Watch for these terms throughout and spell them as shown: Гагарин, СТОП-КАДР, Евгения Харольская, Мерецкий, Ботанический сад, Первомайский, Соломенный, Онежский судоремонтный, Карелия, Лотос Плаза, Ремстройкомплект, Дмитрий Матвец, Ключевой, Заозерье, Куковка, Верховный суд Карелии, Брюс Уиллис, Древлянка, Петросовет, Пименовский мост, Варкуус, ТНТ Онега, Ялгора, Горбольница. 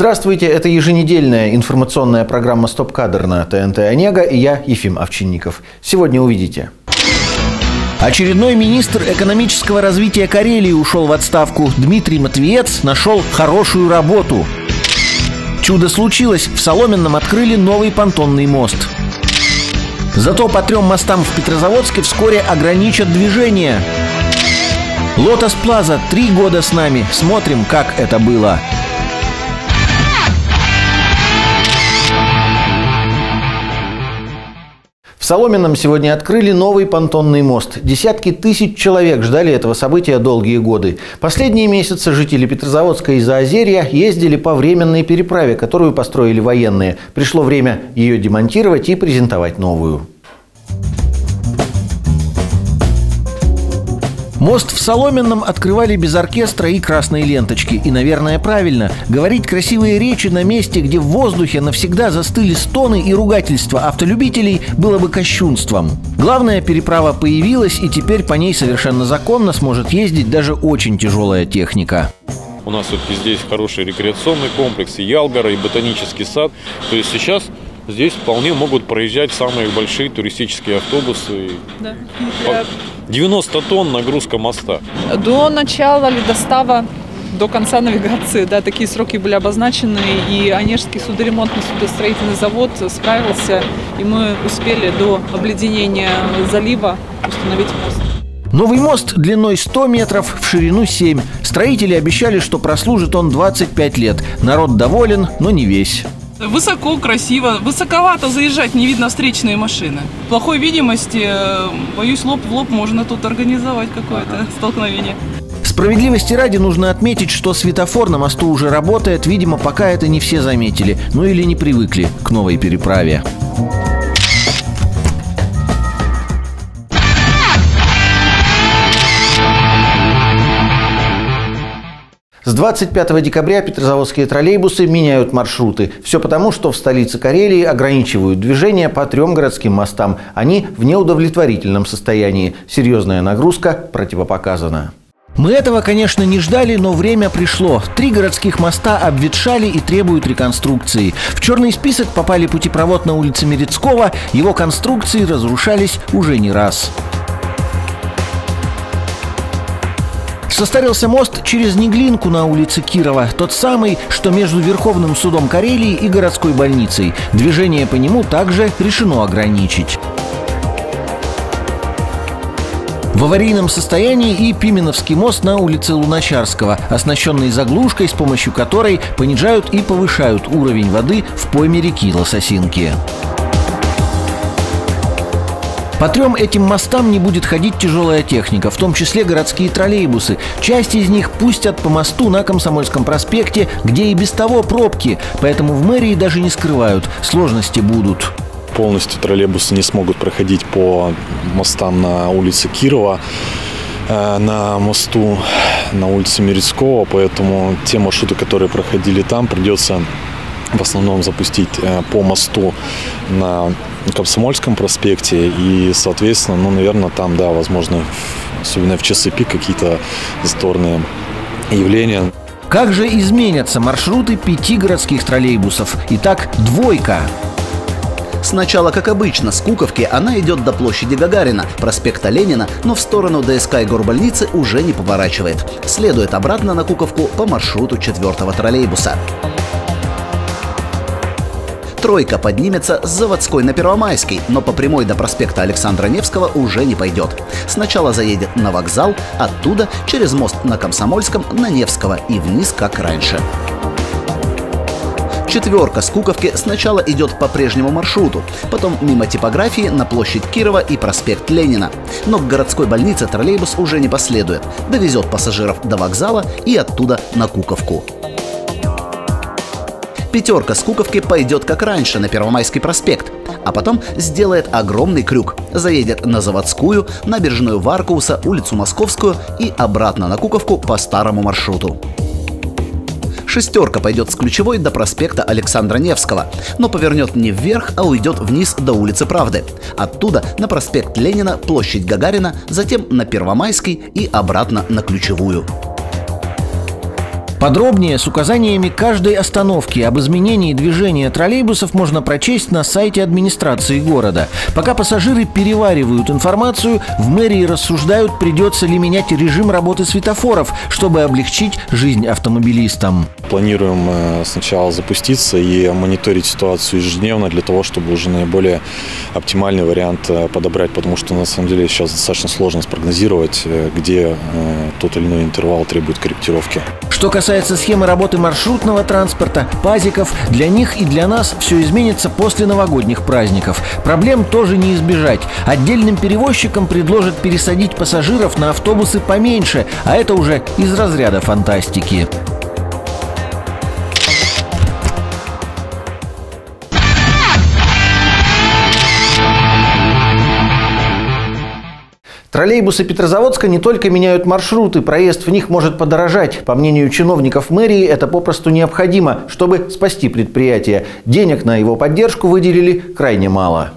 Здравствуйте, это еженедельная информационная программа «СТОП-КАДР» на ТНТ Онега, и я, Ефим Овчинников. Сегодня увидите. Очередной министр экономического развития Карелии ушел в отставку. Дмитрий Матвец нашел хорошую работу. Чудо случилось. В Соломенном открыли новый понтонный мост. Зато по 3 мостам в Петрозаводске вскоре ограничат движение. Лотос Плаза 3 года с нами. Смотрим, как это было. В Соломенном сегодня открыли новый понтонный мост. Десятки тысяч человек ждали этого события долгие годы. Последние месяцы жители Петрозаводска и Заозерья ездили по временной переправе, которую построили военные. Пришло время ее демонтировать и презентовать новую. Мост в Соломенном открывали без оркестра и красной ленточки. И, наверное, правильно. Говорить красивые речи на месте, где в воздухе навсегда застыли стоны и ругательства автолюбителей, было бы кощунством. Главное, переправа появилась, и теперь по ней совершенно законно сможет ездить даже очень тяжелая техника. У нас все-таки здесь хороший рекреационный комплекс, и Ялгора, и Ботанический сад. То есть сейчас здесь вполне могут проезжать самые большие туристические автобусы. Да. 90 тонн нагрузка моста. До начала ледостава, до конца навигации, да, такие сроки были обозначены, и Онежский судоремонтный судостроительный завод справился, и мы успели до обледенения залива установить мост. Новый мост длиной 100 метров, в ширину 7. Строители обещали, что прослужит он 25 лет. Народ доволен, но не весь. Высоко, красиво, высоковато заезжать, не видно встречные машины. Плохой видимости, боюсь, лоб в лоб можно тут организовать какое-то столкновение. Справедливости ради нужно отметить, что светофор на мосту уже работает, видимо, пока это не все заметили, ну или не привыкли к новой переправе. С 25 декабря петрозаводские троллейбусы меняют маршруты. Все потому, что в столице Карелии ограничивают движение по 3 городским мостам. Они в неудовлетворительном состоянии. Серьезная нагрузка противопоказана. Мы этого, конечно, не ждали, но время пришло. 3 городских моста обветшали и требуют реконструкции. В черный список попали путепровод на улице Мерецкого. Его конструкции разрушались уже не раз. Состарился мост через Неглинку на улице Кирова, тот самый, что между Верховным судом Карелии и городской больницей. Движение по нему также решено ограничить. В аварийном состоянии и Пименовский мост на улице Луначарского, оснащенный заглушкой, с помощью которой понижают и повышают уровень воды в пойме реки Лососинки. По 3 этим мостам не будет ходить тяжелая техника, в том числе городские троллейбусы. Часть из них пустят по мосту на Комсомольском проспекте, где и без того пробки, поэтому в мэрии даже не скрывают, сложности будут. Полностью троллейбусы не смогут проходить по мостам на улице Кирова, на мосту на улице Мерецкого, поэтому те маршруты, которые проходили там, придется в основном запустить по мосту на Комсомольском проспекте и, соответственно, ну, наверное, там, да, возможно, особенно в часы пик какие-то застойные явления. Как же изменятся маршруты 5 городских троллейбусов? Итак, 2. Сначала, как обычно, с Куковки она идет до площади Гагарина, проспекта Ленина, но в сторону ДСК и Горбольницы уже не поворачивает. Следует обратно на Куковку по маршруту 4-го троллейбуса. 3 поднимется с Заводской на Первомайский, но по прямой до проспекта Александра Невского уже не пойдет. Сначала заедет на вокзал, оттуда через мост на Комсомольском, на Невского и вниз, как раньше. 4 с Куковки сначала идет по прежнему маршруту, потом мимо типографии на площадь Кирова и проспект Ленина. Но к городской больнице троллейбус уже не последует, довезет пассажиров до вокзала и оттуда на Куковку. 5 с Куковки пойдет, как раньше, на Первомайский проспект, а потом сделает огромный крюк. Заедет на Заводскую, набережную Варкууса, улицу Московскую и обратно на Куковку по старому маршруту. 6 пойдет с Ключевой до проспекта Александра Невского, но повернет не вверх, а уйдет вниз до улицы Правды. Оттуда на проспект Ленина, площадь Гагарина, затем на Первомайский и обратно на Ключевую. Подробнее с указаниями каждой остановки об изменении движения троллейбусов можно прочесть на сайте администрации города. Пока пассажиры переваривают информацию, в мэрии рассуждают, придется ли менять режим работы светофоров, чтобы облегчить жизнь автомобилистам. Планируем сначала запуститься и мониторить ситуацию ежедневно для того, чтобы уже наиболее оптимальный вариант подобрать, потому что на самом деле сейчас достаточно сложно спрогнозировать, где тот или иной интервал требует корректировки. Что касается схемы работы маршрутного транспорта, пазиков, для них и для нас все изменится после новогодних праздников. Проблем тоже не избежать. Отдельным перевозчикам предложат пересадить пассажиров на автобусы поменьше, а это уже из разряда фантастики. Троллейбусы Петрозаводска не только меняют маршруты, проезд в них может подорожать. По мнению чиновников мэрии, это попросту необходимо, чтобы спасти предприятие. Денег на его поддержку выделили крайне мало.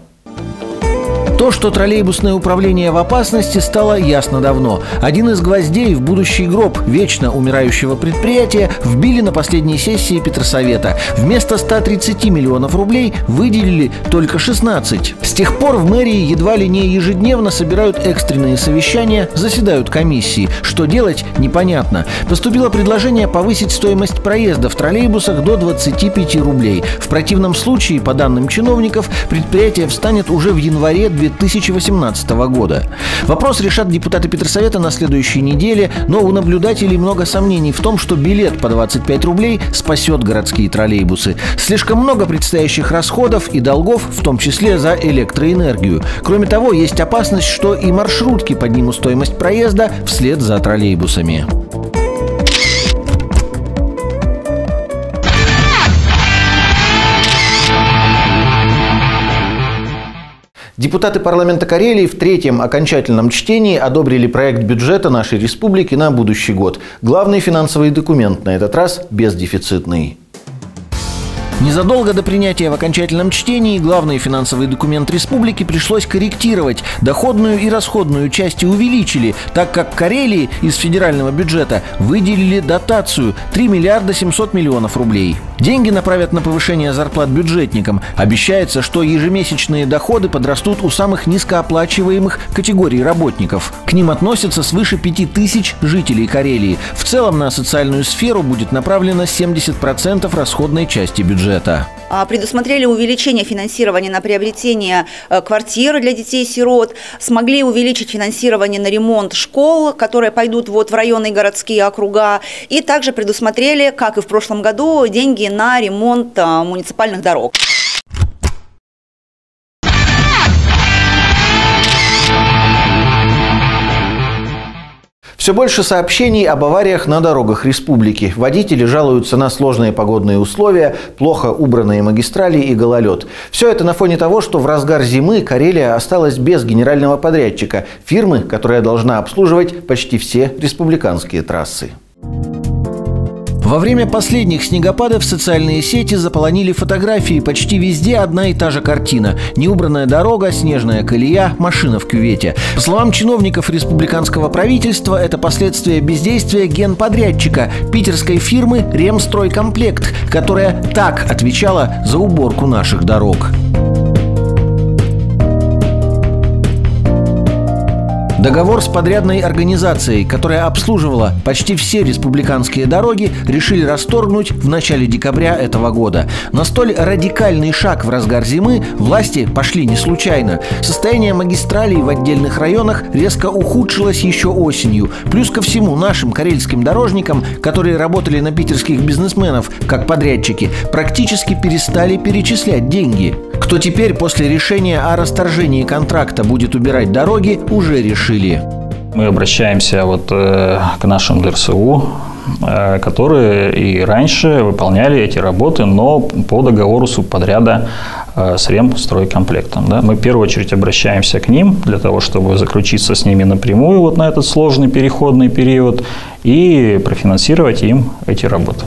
То, что троллейбусное управление в опасности, стало ясно давно. Один из гвоздей в будущий гроб вечно умирающего предприятия вбили на последней сессии Петросовета. Вместо 130 миллионов рублей выделили только 16. С тех пор в мэрии едва ли не ежедневно собирают экстренные совещания, заседают комиссии. Что делать, непонятно. Поступило предложение повысить стоимость проезда в троллейбусах до 25 рублей. В противном случае, по данным чиновников, предприятие встанет уже в январе 2018 года. Вопрос решат депутаты Петросовета на следующей неделе, но у наблюдателей много сомнений в том, что билет по 25 рублей спасет городские троллейбусы. Слишком много предстоящих расходов и долгов, в том числе за электроэнергию. Кроме того, есть опасность, что и маршрутки поднимут стоимость проезда вслед за троллейбусами. Депутаты парламента Карелии в третьем окончательном чтении одобрили проект бюджета нашей республики на будущий год. Главный финансовый документ на этот раз бездефицитный. Незадолго до принятия в окончательном чтении главный финансовый документ республики пришлось корректировать. Доходную и расходную части увеличили, так как Карелии из федерального бюджета выделили дотацию 3 миллиарда 700 миллионов рублей. Деньги направят на повышение зарплат бюджетникам. Обещается, что ежемесячные доходы подрастут у самых низкооплачиваемых категорий работников. К ним относятся свыше 5000 жителей Карелии. В целом на социальную сферу будет направлено 70% расходной части бюджета. Предусмотрели увеличение финансирования на приобретение квартир для детей-сирот, смогли увеличить финансирование на ремонт школ, которые пойдут вот в районные городские округа, и также предусмотрели, как и в прошлом году, деньги на ремонт муниципальных дорог. Все больше сообщений об авариях на дорогах республики. Водители жалуются на сложные погодные условия, плохо убранные магистрали и гололед. Все это на фоне того, что в разгар зимы Карелия осталась без генерального подрядчика – фирмы, которая должна обслуживать почти все республиканские трассы. Во время последних снегопадов социальные сети заполонили фотографии. Почти везде одна и та же картина. Неубранная дорога, снежная колея, машина в кювете. По словам чиновников республиканского правительства, это последствия бездействия генподрядчика питерской фирмы «Ремстройкомплект», которая так отвечала за уборку наших дорог. Договор с подрядной организацией, которая обслуживала почти все республиканские дороги, решили расторгнуть в начале декабря этого года. На столь радикальный шаг в разгар зимы власти пошли не случайно. Состояние магистралей в отдельных районах резко ухудшилось еще осенью. Плюс ко всему нашим карельским дорожникам, которые работали на питерских бизнесменов как подрядчики, практически перестали перечислять деньги. Кто теперь после решения о расторжении контракта будет убирать дороги, уже решили. Мы обращаемся к нашим ДРСУ, которые и раньше выполняли эти работы, но по договору субподряда с Ремстройкомплектом. Да. Мы в первую очередь обращаемся к ним для того, чтобы заключиться с ними напрямую на этот сложный переходный период и профинансировать им эти работы.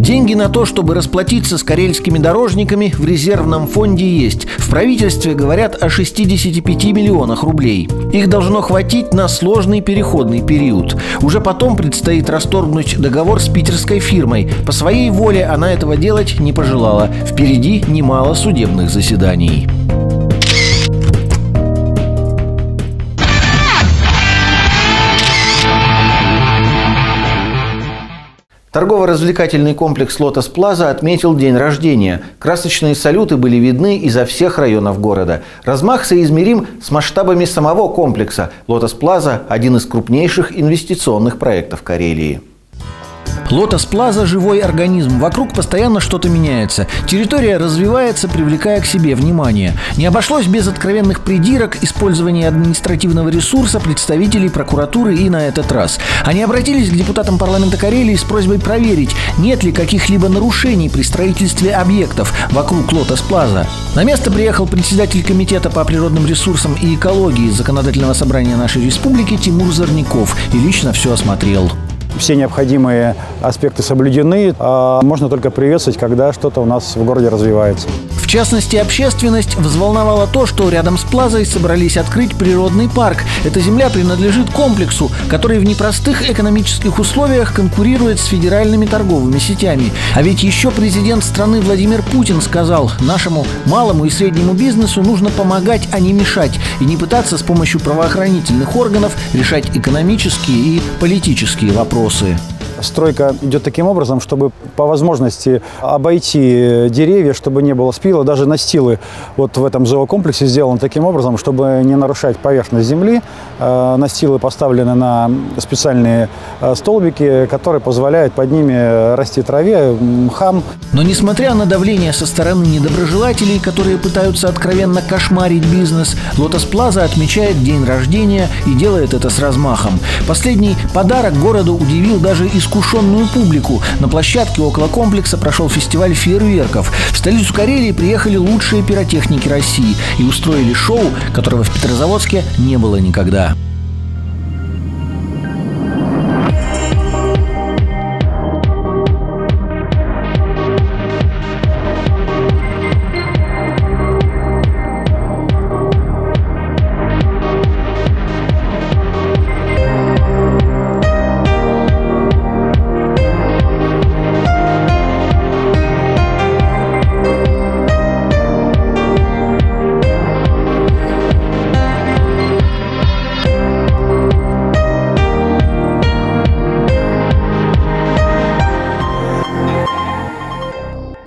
Деньги на то, чтобы расплатиться с карельскими дорожниками, в резервном фонде есть. В правительстве говорят о 65 миллионах рублей. Их должно хватить на сложный переходный период. Уже потом предстоит расторгнуть договор с питерской фирмой. По своей воле она этого делать не пожелала. Впереди немало судебных заседаний. Торгово-развлекательный комплекс «Лотос Плаза» отметил день рождения. Красочные салюты были видны изо всех районов города. Размах соизмерим с масштабами самого комплекса. «Лотос Плаза» – один из крупнейших инвестиционных проектов Карелии. Лотос Плаза – живой организм. Вокруг постоянно что-то меняется. Территория развивается, привлекая к себе внимание. Не обошлось без откровенных придирок, использования административного ресурса представителей прокуратуры и на этот раз. Они обратились к депутатам парламента Карелии с просьбой проверить, нет ли каких-либо нарушений при строительстве объектов вокруг Лотос Плаза. На место приехал председатель комитета по природным ресурсам и экологии Законодательного собрания нашей республики Тимур Зорняков и лично все осмотрел. Все необходимые аспекты соблюдены. Можно только приветствовать, когда что-то у нас в городе развивается. В частности, общественность взволновало то, что рядом с Плазой собрались открыть природный парк. Эта земля принадлежит комплексу, который в непростых экономических условиях конкурирует с федеральными торговыми сетями. А ведь еще президент страны Владимир Путин сказал: нашему малому и среднему бизнесу нужно помогать, а не мешать, и не пытаться с помощью правоохранительных органов решать экономические и политические вопросы. Стройка идет таким образом, чтобы по возможности обойти деревья, чтобы не было спила. Даже настилы вот в этом зоокомплексе сделаны таким образом, чтобы не нарушать поверхность земли. Настилы поставлены на специальные столбики, которые позволяют под ними расти траве, мхам. Но несмотря на давление со стороны недоброжелателей, которые пытаются откровенно кошмарить бизнес, «Лотос Плаза» отмечает день рождения и делает это с размахом. Последний подарок городу удивил даже искушенную публику. На площадке около комплекса прошел фестиваль фейерверков. В столицу Карелии приехали лучшие пиротехники России и устроили шоу, которого в Петрозаводске не было никогда.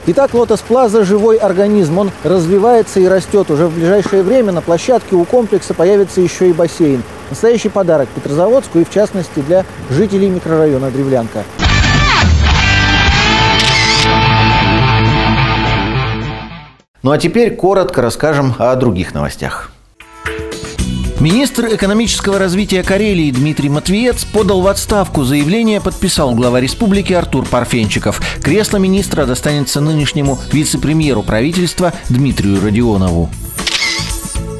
Итак, «Лотос Плаза» – живой организм. Он развивается и растет. Уже в ближайшее время на площадке у комплекса появится еще и бассейн. Настоящий подарок Петрозаводску и, в частности, для жителей микрорайона Древлянка. Ну а теперь коротко расскажем о других новостях. Министр экономического развития Карелии Дмитрий Матвец подал в отставку. Заявление подписал глава республики Артур Парфенчиков. Кресло министра достанется нынешнему вице-премьеру правительства Дмитрию Родионову.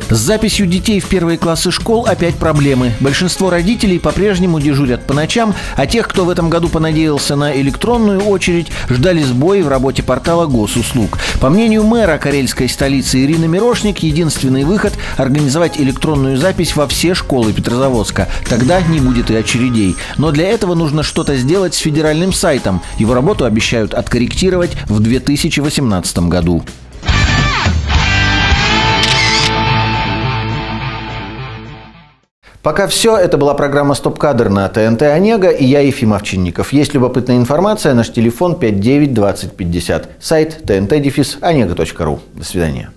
С записью детей в первые классы школ опять проблемы. Большинство родителей по-прежнему дежурят по ночам, а тех, кто в этом году понадеялся на электронную очередь, ждали сбои в работе портала госуслуг. По мнению мэра карельской столицы Ирины Мирошник, единственный выход – организовать электронную запись во все школы Петрозаводска. Тогда не будет и очередей. Но для этого нужно что-то сделать с федеральным сайтом. Его работу обещают откорректировать в 2018 году. Пока все. Это была программа «СТОП-КАДР» на ТНТ «Онега» и я, Ефим Овчинников. Есть любопытная информация, наш телефон 59 20 50. Сайт tnt-onega.ru. До свидания.